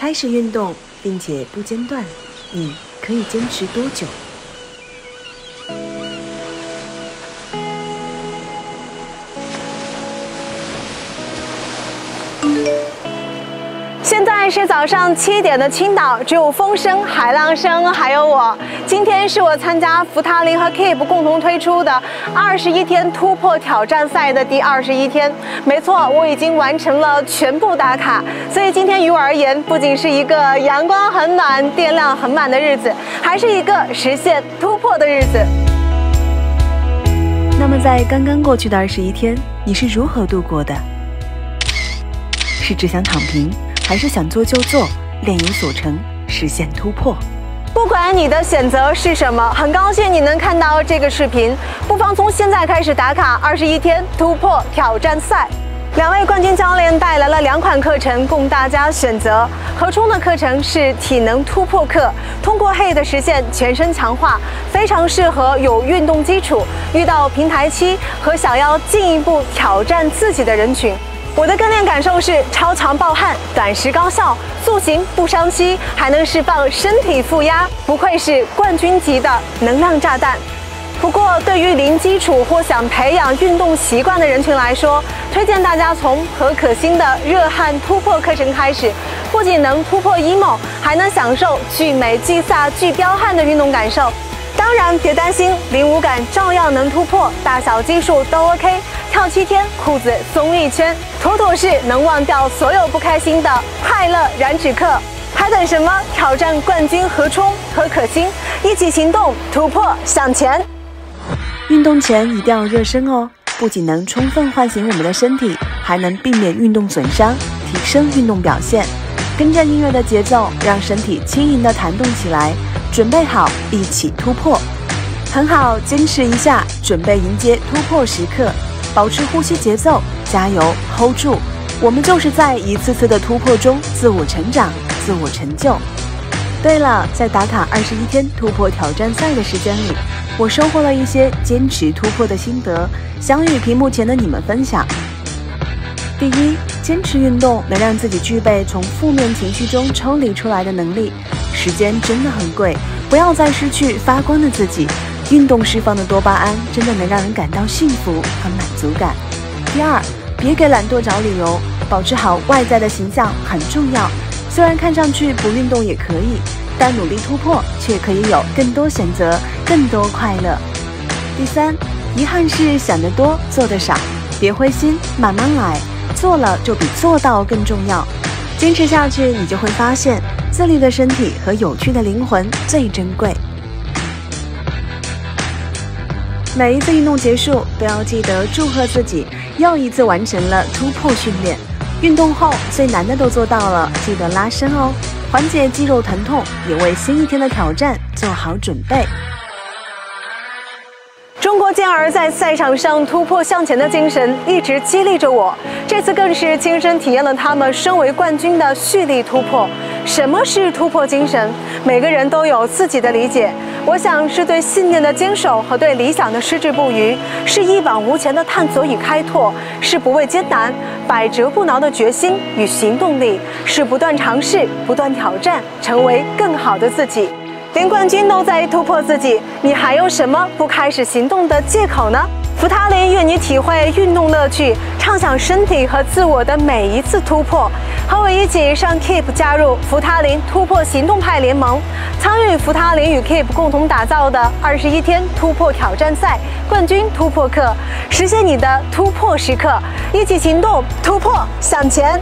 开始运动，并且不间断，你可以坚持多久？ 现在是早上7点的青岛，只有风声、海浪声，还有我。今天是我参加福塔林和 Keep 共同推出的21天突破挑战赛的第21天。没错，我已经完成了全部打卡。所以今天于我而言，不仅是一个阳光很暖、电量很满的日子，还是一个实现突破的日子。那么，在刚刚过去的21天，你是如何度过的？ 是只想躺平，还是想做就做，练有所成，实现突破？不管你的选择是什么，很高兴你能看到这个视频。不妨从现在开始打卡21天突破挑战赛。两位冠军教练带来了2款课程供大家选择。何冲的课程是体能突破课，通过 HIIT 实现全身强化，非常适合有运动基础、遇到平台期和想要进一步挑战自己的人群。 我的跟练感受是超强暴汗，短时高效，塑形不伤膝，还能释放身体负压，不愧是冠军级的能量炸弹。不过，对于零基础或想培养运动习惯的人群来说，推荐大家从何可欣的热汗突破课程开始，不仅能突破emo，还能享受聚美、聚飒、聚彪悍的运动感受。当然，别担心，零无感照样能突破，大小基数都 OK。 跳7天，裤子松1圈，妥妥是能忘掉所有不开心的快乐燃脂课。还等什么？挑战冠军何冲、何可欣，一起行动，突破向前！运动前一定要热身哦，不仅能充分唤醒我们的身体，还能避免运动损伤，提升运动表现。跟着音乐的节奏，让身体轻盈地弹动起来。准备好，一起突破！很好，坚持一下，准备迎接突破时刻。 保持呼吸节奏，加油 ，hold 住！我们就是在一次次的突破中自我成长、自我成就。对了，在打卡21天突破挑战赛的时间里，我收获了一些坚持突破的心得，想与屏幕前的你们分享。第一，坚持运动能让自己具备从负面情绪中抽离出来的能力。时间真的很贵，不要再失去发光的自己。 运动释放的多巴胺真的能让人感到幸福和满足感。第二，别给懒惰找理由，保持好外在的形象很重要。虽然看上去不运动也可以，但努力突破却可以有更多选择，更多快乐。第三，遗憾是想得多，做得少，别灰心，慢慢来，做了就比做到更重要。坚持下去，你就会发现自律的身体和有趣的灵魂最珍贵。 每一次运动结束，都要记得祝贺自己又一次完成了突破训练。运动后最难的都做到了，记得拉伸哦，缓解肌肉疼痛，也为新一天的挑战做好准备。中国健儿在赛场上突破向前的精神一直激励着我，这次更是亲身体验了他们身为冠军的蓄力突破。什么是突破精神？每个人都有自己的理解。 我想是对信念的坚守和对理想的矢志不渝，是一往无前的探索与开拓，是不畏艰难、百折不挠的决心与行动力，是不断尝试、不断挑战，成为更好的自己。连冠军都在突破自己，你还有什么不开始行动的借口呢？福塔林愿你体会运动乐趣，畅想身体和自我的每一次突破。 和我一起上 Keep 加入福塔林突破行动派联盟，参与福塔林与 Keep 共同打造的21天突破挑战赛冠军突破课，实现你的突破时刻，一起行动，突破向前。